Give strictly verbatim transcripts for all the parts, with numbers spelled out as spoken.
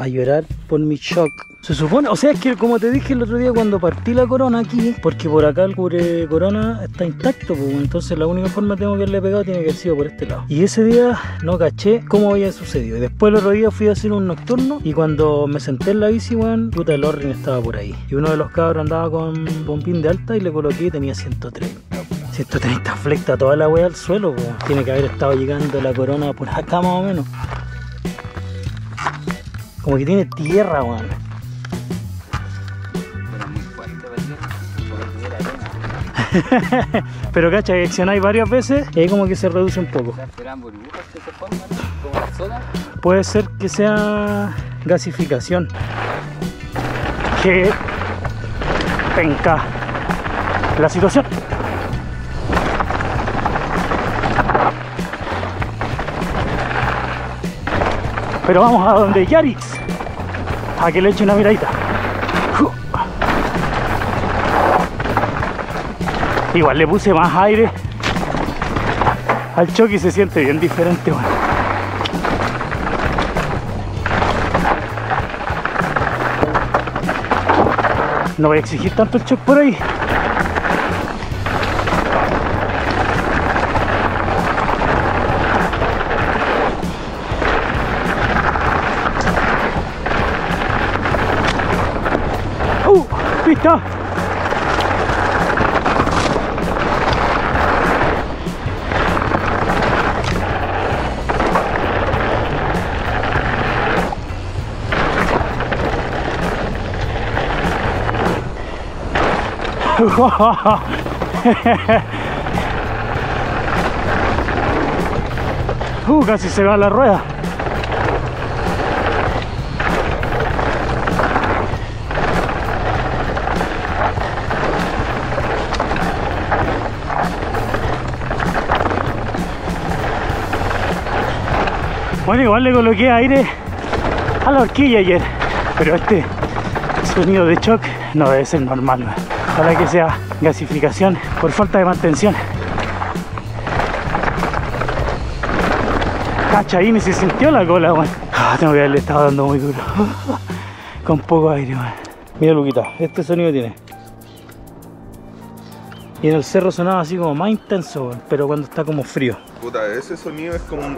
a llorar por mi shock. Se supone, o sea, es que como te dije el otro día cuando partí la corona aquí, porque por acá el cubre corona está intacto, pues, entonces la única forma que tengo que haberle pegado tiene que haber sido por este lado. Y ese día no caché cómo había sucedido. Y después el otro día fui a hacer un nocturno y cuando me senté en la bici, weón, puta, el Orrin estaba por ahí. Y uno de los cabros andaba con bombín de alta y le coloqué y tenía ciento treinta flecta toda la wea al suelo, weón. Tiene que haber estado llegando la corona por acá más o menos. Como que tiene tierra, weón. Pero cacha, que accionáis varias veces y ahí como que se reduce un poco. Puede ser que sea gasificación. Que penca la situación. Pero vamos a donde Yarix, a que le eche una miradita. Uh. Igual le puse más aire al choque y se siente bien diferente, bueno. No voy a exigir tanto el choque por ahí. ¡Listo! Uh, casi se va la rueda. Bueno, igual le coloqué aire a la horquilla ayer, pero este sonido de shock no debe ser normal, man. Ojalá que sea gasificación por falta de mantención. Cacha, ahí ni se sintió la cola, man. Ah, tengo que haberle estado dando muy duro. Con poco aire, man. Mira, Luquita, este sonido tiene. Y en el cerro sonaba así como más intenso, man, pero cuando está como frío. Puta, ese sonido es como un...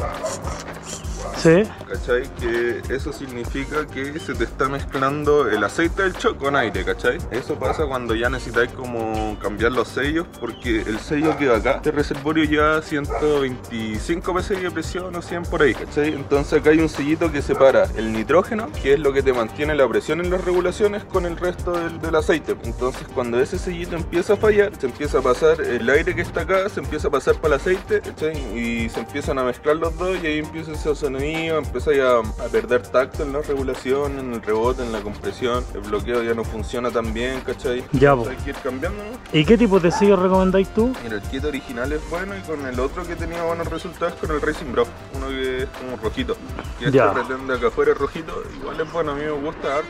Sí. ¿Cachai? Que eso significa que se te está mezclando el aceite del choc con aire, ¿cachai? Eso pasa cuando ya necesitáis como cambiar los sellos, porque el sello que va acá, este reservorio lleva ciento veinticinco psi de presión o cien por ahí, ¿cachai? Entonces acá hay un sellito que separa el nitrógeno, que es lo que te mantiene la presión en las regulaciones, con el resto del, del aceite. Entonces cuando ese sellito empieza a fallar, se empieza a pasar el aire que está acá, se empieza a pasar para el aceite, ¿cachai? Y se empiezan a mezclar los dos y ahí empieza ese sonido. Empezáis a, a perder tacto en la regulación, en el rebote, en la compresión, el bloqueo ya no funciona tan bien, ¿cachai? Ya, pues. Hay que ir cambiando, ¿no? ¿Y qué tipo de sello recomendáis tú? Mira, el kit original es bueno y con el otro que tenía buenos resultados con el Racing Bro, uno que es como rojito, que este pretende acá afuera es rojito, igual es bueno, a mí me gusta harto.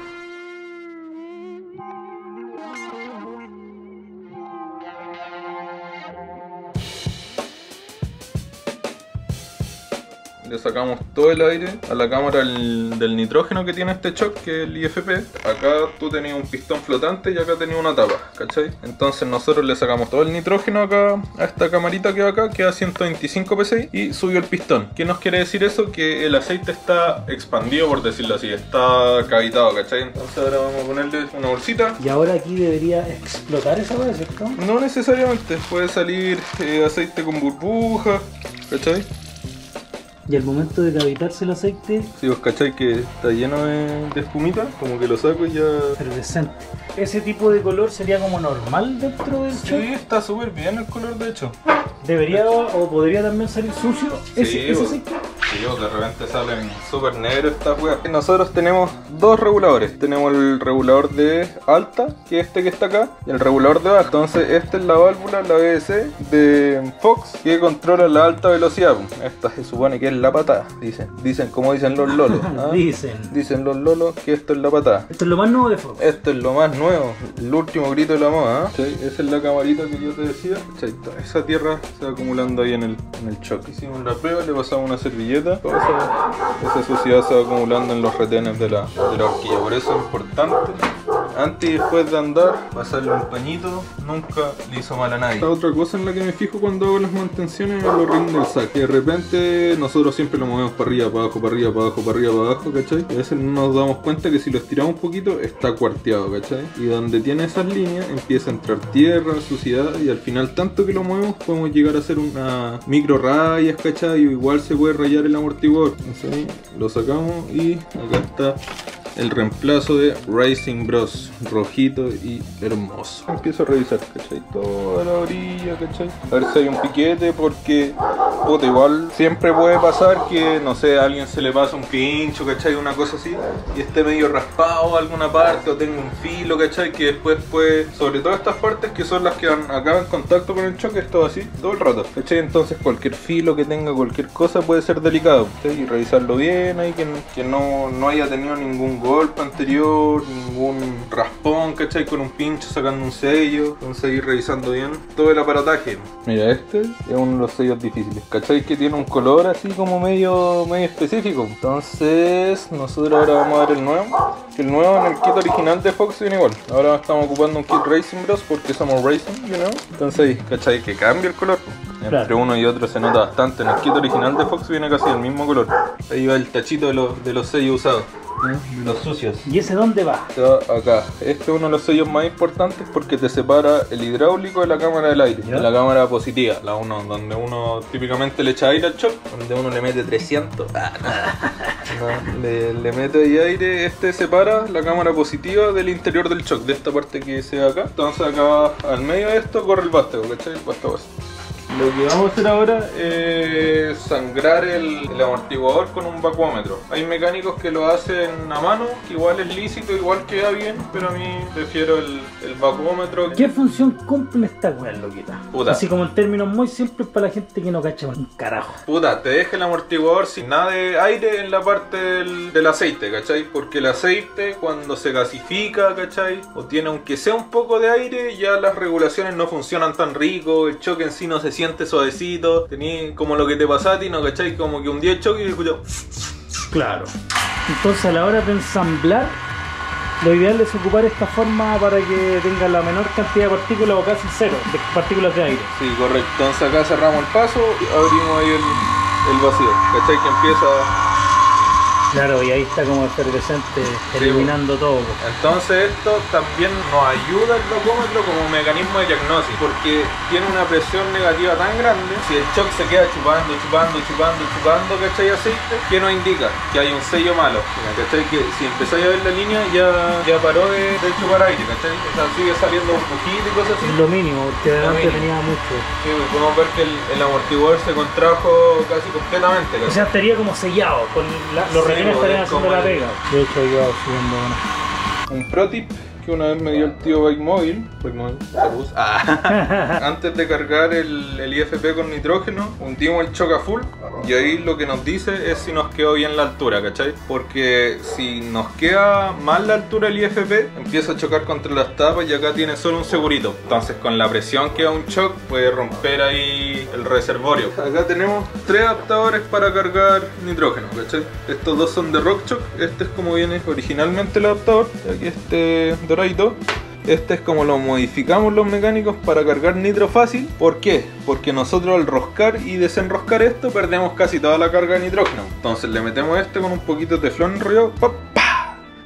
Le sacamos todo el aire a la cámara del, del nitrógeno que tiene este choc, que es el I F P. Acá tú tenías un pistón flotante y acá tenías una tapa, ¿cachai? Entonces nosotros le sacamos todo el nitrógeno acá a esta camarita que va acá, que da ciento veinticinco psi, y subió el pistón. ¿Qué nos quiere decir eso? Que el aceite está expandido, por decirlo así, está cavitado, ¿cachai? Entonces ahora vamos a ponerle una bolsita. Y ahora aquí debería explotar esa cosa, ¿cierto? No necesariamente, puede salir eh, aceite con burbujas, ¿cachai? Y al momento de cavitarse el aceite... Si vos cacháis que está lleno de, de espumita, como que lo saco y ya... Efervescente. ¿Ese tipo de color sería como normal dentro del choc? Sí, está súper bien el color, de hecho. ¿Debería o podría también salir sucio ese, sí, ese aceite? Sí, de repente salen súper negros estas weas. Nosotros tenemos dos reguladores. Tenemos el regulador de alta, que es este que está acá, y el regulador de baja. Entonces esta es la válvula, la B D C de Fox, que controla la alta velocidad. Esta se supone que es la patada, dicen. Dicen, como dicen los lolos. ¿Ah? Dicen. Dicen los lolos que esto es la patada. Esto es lo más nuevo de Fox. Esto es lo más nuevo, el último grito de la moda. ¿Eh? Sí, esa es la camarita que yo te decía. Esa tierra se va acumulando ahí en el, en el choque. Hicimos la prueba, le pasamos una servilleta caleta, todo eso, esa suciedad se va acumulando en los retenes de la, de la horquilla. Por eso es importante, antes y después de andar, pasarle un pañito, nunca le hizo mal a nadie. Esta otra cosa en la que me fijo cuando hago las mantenciones es los rings del sac. De repente nosotros siempre lo movemos para arriba, para abajo, para arriba, para abajo, para arriba, para abajo, ¿cachai? Y a veces nos damos cuenta que si lo estiramos un poquito está cuarteado, ¿cachai? Y donde tiene esas líneas empieza a entrar tierra, suciedad, y al final tanto que lo movemos podemos llegar a hacer una micro rayas, ¿cachai? Igual se puede rayar el amortiguador. Entonces, lo sacamos y acá está el reemplazo de Racing Bros, rojito y hermoso. Empiezo a revisar, ¿cachai? Toda la orilla, ¿cachai? A ver si hay un piquete, porque puta, igual siempre puede pasar que, no sé, a alguien se le pasa un pincho, ¿cachai? Una cosa así, y esté medio raspado alguna parte, o tenga un filo, ¿cachai? Que después puede, sobre todo estas partes que son las que acaban en contacto con el choque, es todo así, todo el rato, ¿cachai? Entonces cualquier filo que tenga, cualquier cosa puede ser delicado, ¿cachai? Y revisarlo bien ahí, que, que no, no haya tenido ningún golpe anterior, ningún raspón, ¿cachai? Con un pincho, sacando un sello. Entonces ir revisando bien todo el aparataje. Mira, este es uno de los sellos difíciles, ¿cachai? Que tiene un color así como medio, medio específico. Entonces nosotros ahora vamos a ver el nuevo. El nuevo en el kit original de Fox viene igual. Ahora estamos ocupando un kit Racing Bros porque somos Racing, you know. Entonces, ¿cachai? Que cambia el color. Entre uno y otro se nota bastante. En el kit original de Fox viene casi el mismo color. Ahí va el tachito de los, de los sellos usados. Los sucios. ¿Y ese dónde va? Está acá. Este es uno de los sellos más importantes porque te separa el hidráulico de la cámara del aire. ¿Ya? De la cámara positiva, la uno, donde uno típicamente le echa aire al choc, donde uno le mete trescientos. Ah, no. No, le, le mete ahí aire. Este separa la cámara positiva del interior del choc, de esta parte que se ve acá. Entonces acá al medio de esto corre el vástago, ¿cachai? El vástago así. Lo que vamos a hacer ahora es sangrar el, el amortiguador con un vacuómetro. Hay mecánicos que lo hacen a mano, que igual es lícito, igual queda bien, pero a mí prefiero el, el vacuómetro. ¿Qué función cumple esta weá, loquita? Puta. Así como en términos muy simples para la gente que no cacha un carajo. Puta, te deja el amortiguador sin nada de aire en la parte del, del aceite, ¿cachai? Porque el aceite cuando se gasifica, ¿cachai? O tiene aunque sea un poco de aire, ya las regulaciones no funcionan tan rico, el choque en sí no se siente. Suavecito, tení como lo que te pasa a ti, ¿no? ¿Cachai? Como que un día choque y escuchó. Claro. Entonces a la hora de ensamblar, lo ideal es ocupar esta forma para que tenga la menor cantidad de partículas o casi cero de partículas de aire. Sí, correcto. Entonces acá cerramos el paso y abrimos ahí el, el vacío, ¿cachai? Que empieza a... Claro, y ahí está como efervescente, eliminando sí, todo. Entonces esto también nos ayuda el locómetro como mecanismo de diagnóstico, porque tiene una presión negativa tan grande, si el choc se queda chupando, chupando, chupando, chupando, ¿cachai? Aceite, que nos indica que hay un sello malo, ¿cachai? Que si empezáis a ver la línea ya, ya paró de, de chupar aire, ¿cachai? O sea, sigue saliendo un poquito y cosas así. Lo mínimo, que adelante tenía mucho. Sí, podemos ver que el, el amortiguador se contrajo casi completamente, ¿cachai? O sea, estaría como sellado con la, los sí. Estarían haciendo la pega. De hecho, yo subiendo una. Un pro tip que una vez me dio el tío Bike móvil. Bike móvil, saludos. Ah. Antes de cargar el, el I F P con nitrógeno, hundimos el choca full y ahí lo que nos dice es si nos quedó bien la altura, ¿cachai? Porque si nos queda mal la altura el I F P, empieza a chocar contra las tapas y acá tiene solo un segurito. Entonces con la presión que da un choc puede romper ahí el reservorio. Acá tenemos tres adaptadores para cargar nitrógeno, ¿cachai? Estos dos son de RockShock, este es como viene originalmente el adaptador, aquí este... Este es como lo modificamos los mecánicos para cargar nitro fácil. ¿Por qué? Porque nosotros al roscar y desenroscar esto perdemos casi toda la carga de nitrógeno. Entonces le metemos este con un poquito de teflón enrollado,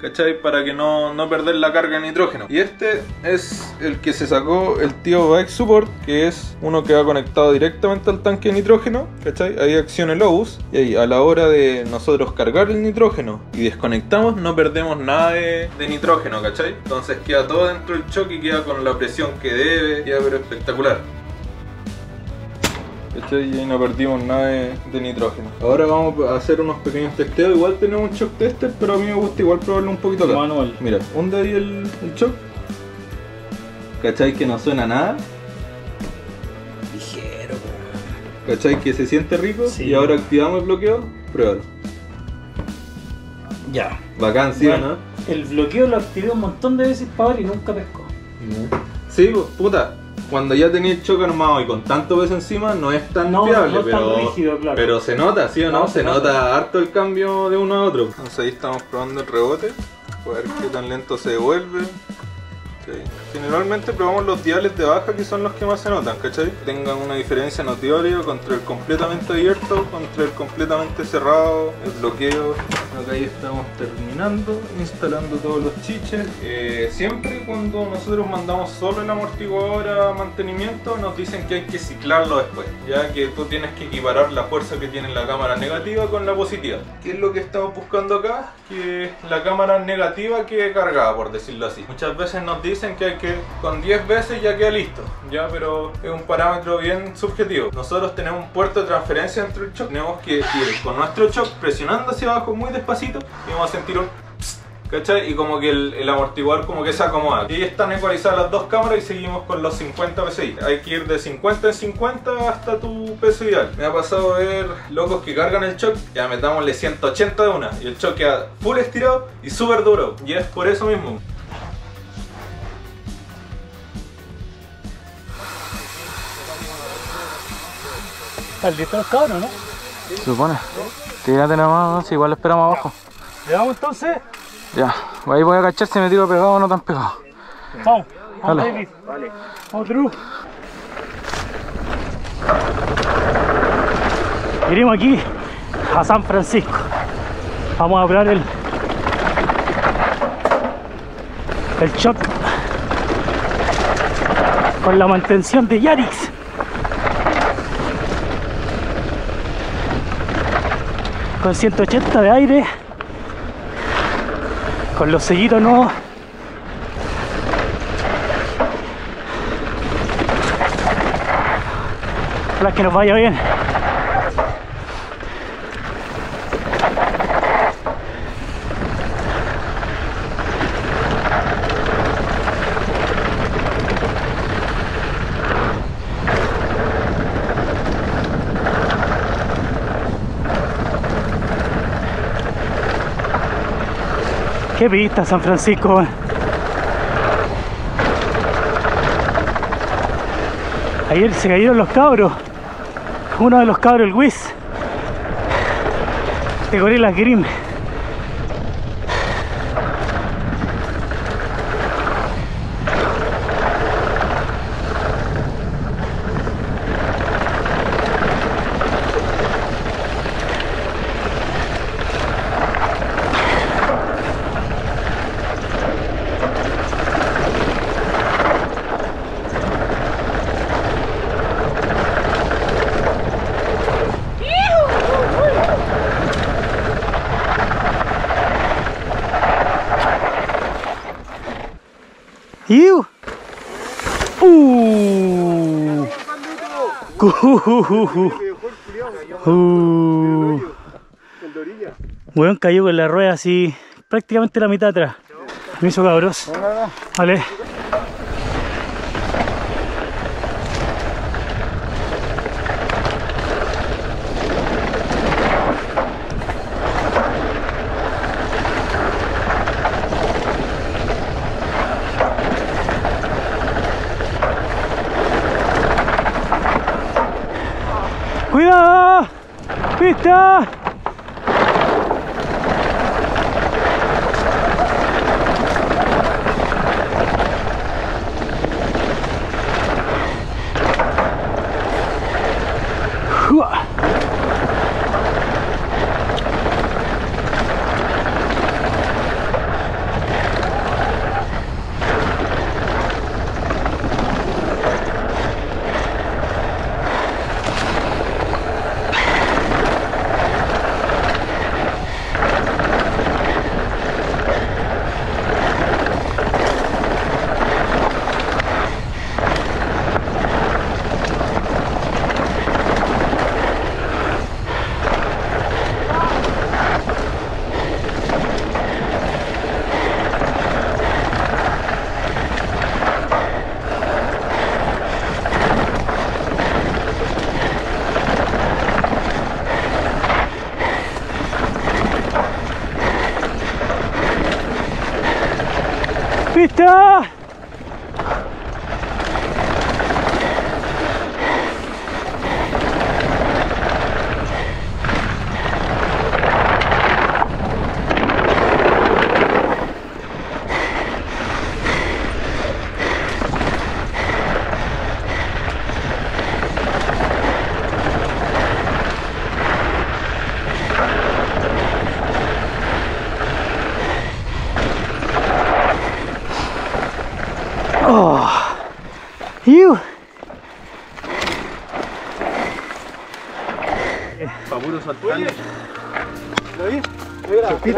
¿cachai? Para que no, no perder la carga de nitrógeno. Y este es el que se sacó el tío Bike Support, que es uno que va conectado directamente al tanque de nitrógeno, ¿cachai? Ahí acciona el obús y ahí a la hora de nosotros cargar el nitrógeno y desconectamos no perdemos nada de, de nitrógeno, ¿cachai? Entonces queda todo dentro del choque y queda con la presión que debe, queda pero espectacular. Y ahí no perdimos nada de, de nitrógeno. Ahora vamos a hacer unos pequeños testeos. Igual tenemos un shock tester, pero a mí me gusta igual probarlo un poquito acá. Manual. Mira, ¿dónde hay el, el shock? ¿Cachai que no suena nada? Ligero. ¿Cachai que se siente rico? Sí. Y ahora activamos el bloqueo. Pruébalo. Ya. Bacán, ¿sí o no? El bloqueo lo activé un montón de veces para ver y nunca pescó. Sí, pues, puta. cuando ya tenéis el choque armado y con tanto peso encima no es tan no, fiable, no es pero, tan rígido, claro. Pero se nota, ¿sí o no? no se, se nota, nota harto el cambio de uno a otro. Entonces ahí estamos probando el rebote, a ver qué tan lento se devuelve. Okay. Generalmente probamos los diales de baja, que son los que más se notan, ¿cachai? Tengan una diferencia notoria contra el completamente abierto, contra el completamente cerrado, el bloqueo. Acá ahí estamos terminando, instalando todos los chiches. Eh, siempre cuando nosotros mandamos solo el amortiguador a mantenimiento nos dicen que hay que ciclarlo después, ya que tú tienes que equiparar la fuerza que tiene la cámara negativa con la positiva. ¿Qué es lo que estamos buscando acá? Que la cámara negativa quede cargada, por decirlo así. Muchas veces nos dicen Dicen que hay que con diez veces ya queda listo, ya, pero es un parámetro bien subjetivo. Nosotros tenemos un puerto de transferencia entre el shock, tenemos que ir con nuestro shock presionando hacia abajo muy despacito y vamos a sentir un psst, ¿cachai? Y como que el, el amortiguador como que se acomoda. Y están ecualizadas las dos cámaras y seguimos con los cincuenta P S I. Hay que ir de cincuenta en cincuenta hasta tu peso ideal. Me ha pasado a ver locos que cargan el shock, ya metámosle ciento ochenta de una y el shock queda full estirado y súper duro, y es por eso mismo. ¿Están listos los cabros, no? Se supone. Tírate nomás, ¿no? Si igual lo esperamos abajo. ¿Le vamos entonces? Ya. Ahí voy a cachar si me tiro pegado o no tan pegado. Vamos. Vamos, David. Vale. Vamos, Drew. Iremos aquí a San Francisco. Vamos a probar el... el shock con la mantención de Yarix. Con ciento ochenta de aire, con los sellitos nuevos. Ojalá que nos vaya bien. ¡Qué vista San Francisco! Ayer se cayeron los cabros. Uno de los cabros, el Wiz, de Gorilla Grimm. ¡Iu! ¡Uh! ¡Uh! Weón, cayó con la rueda así, prácticamente la mitad atrás. Me hizo cabros. Vale. ¡Cuidado! ¡Pista! ¡Uah! ¡Pista! Fabuloso saltando. ¿Lo vi? ¿Lo vi?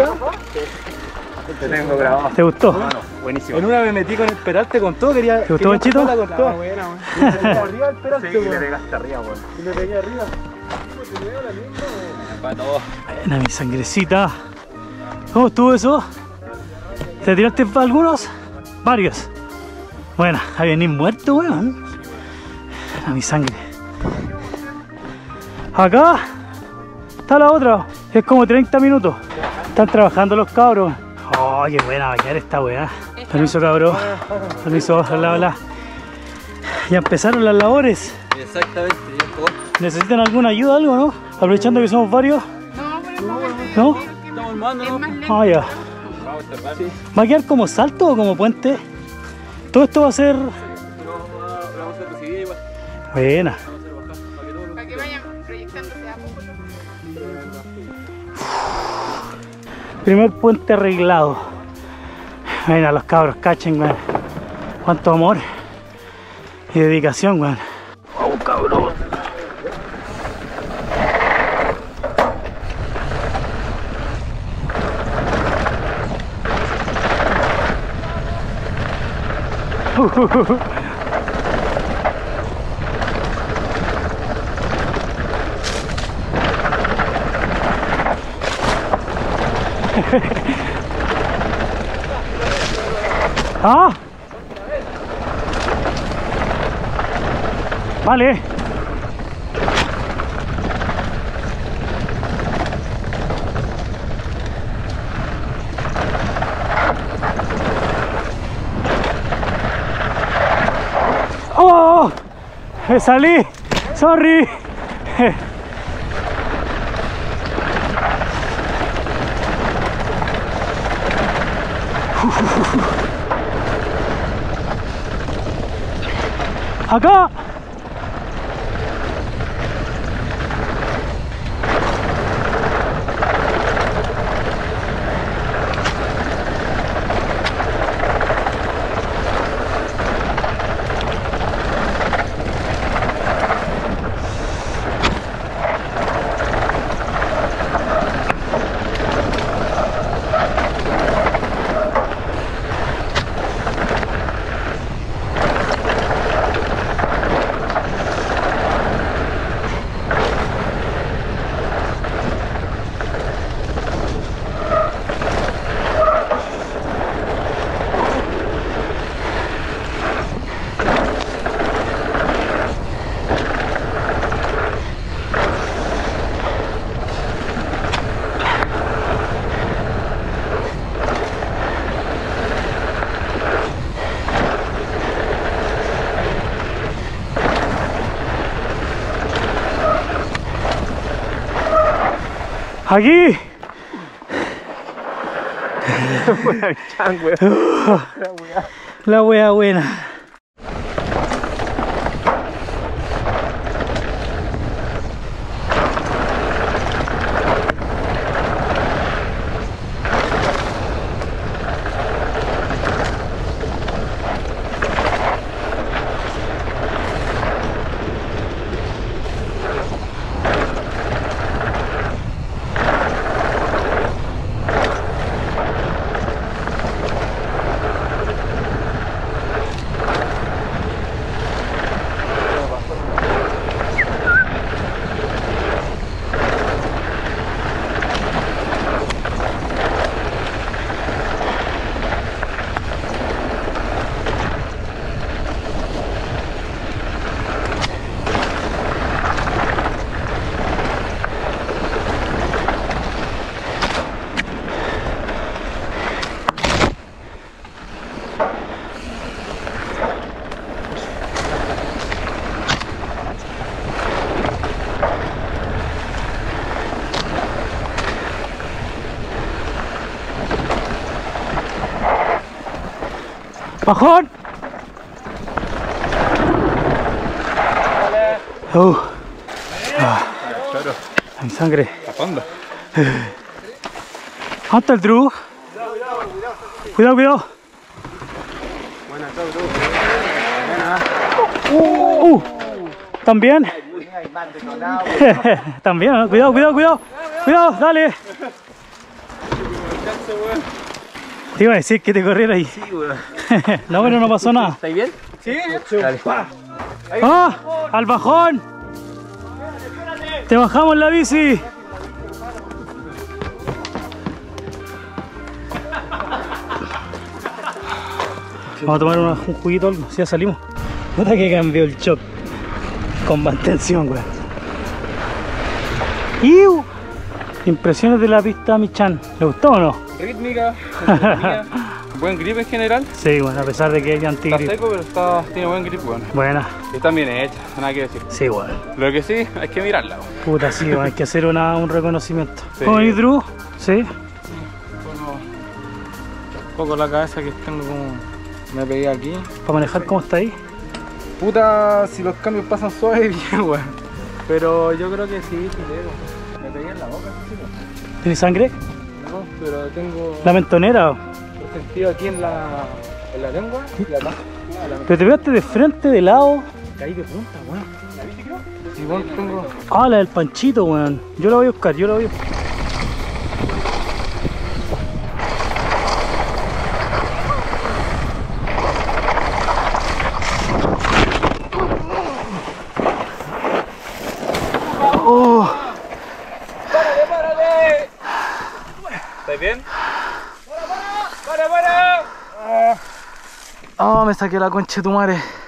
Te tengo grabado. ¿Te gustó? Bueno, buenísimo. En una me metí con el peralte con todo, quería... ¿Te gustó, Bonchito? La con todo. Buena, man. Le pegué arriba el peralte, sí, le pegaste arriba, weón. Y le pegué arriba. Te veo la linda, weón. Para todos. Buena, mi sangrecita. ¿Cómo estuvo eso? ¿Te tiraste algunos? Varios. Bueno, había ni muerto, weón. A mi sangre. Acá está la otra. Es como treinta minutos. Están trabajando los cabros. Oh, qué buena bañar esta weá. Permiso, cabrón. Permiso, bla, bla. Ya empezaron las labores. Exactamente. ¿Necesitan alguna ayuda, algo, no? Aprovechando que somos varios. No, por el ¿no? Estamos armando. Ah, ya. ¿Va a quedar como salto o como puente? Todo esto va a ser... Buena. Para que vayan proyectándose a poco. Primer puente arreglado. Mira, los cabros, cachen, weón. Cuánto amor y dedicación, weón. ¡Oh, cabrón! Uh, uh, uh. Ah, vale. Oh, me salí. Sorry. Acá. Aquí. La wea buena. ¡Bajón! ¡Uh! Ah. ¡A mi sangre! ¡La panda! ¡Hasta el truco! ¡Cuidado, cuidado! ¡Buena, chau, truco! ¡Buena! ¡Uh! ¿También? También, ¿no? Cuidado, cuidado, cuidado. Cuidado, dale. Te iba a decir que te corriera ahí. Sí, weón. No, bueno, no pasó nada. ¿Estáis bien? Sí, dale. ¡Ah! ¡Al bajón! ¡Te bajamos la bici! Vamos a tomar un juguito o algo, si ya salimos. Nota que cambió el shock. Con más tensión, weón. ¡Iu! Impresiones de la pista a Michan. ¿Le gustó o no? Rítmica, buen grip en general. Sí, bueno, a pesar de que es antigrip. Está seco, pero está, tiene buen grip, bueno. Buena. Están bien hechas, nada que decir. Sí, bueno. Lo que sí, hay que mirarla, bueno. Puta, sí, bueno, hay que hacer una, un reconocimiento. Sí. ¿Cómo venís, Drew? Sí. Sí bueno, un poco la cabeza que tengo como... Me pegué aquí. ¿Para manejar cómo está ahí? Puta, si los cambios pasan suave, bien, weón. Pero yo creo que sí, sí, me pegué en la boca, chico. ¿Tienes sangre? No, pero tengo... ¿La mentonera? He sentido aquí en la... en la lengua y acá. Pero te pegaste de frente, de lado. Caí de punta, weón. ¿La viste, creo? Sí, weón, tengo... Ah, la del Panchito, weón. Yo la voy a buscar, yo la voy a buscar. Saqué la concha de tu madre.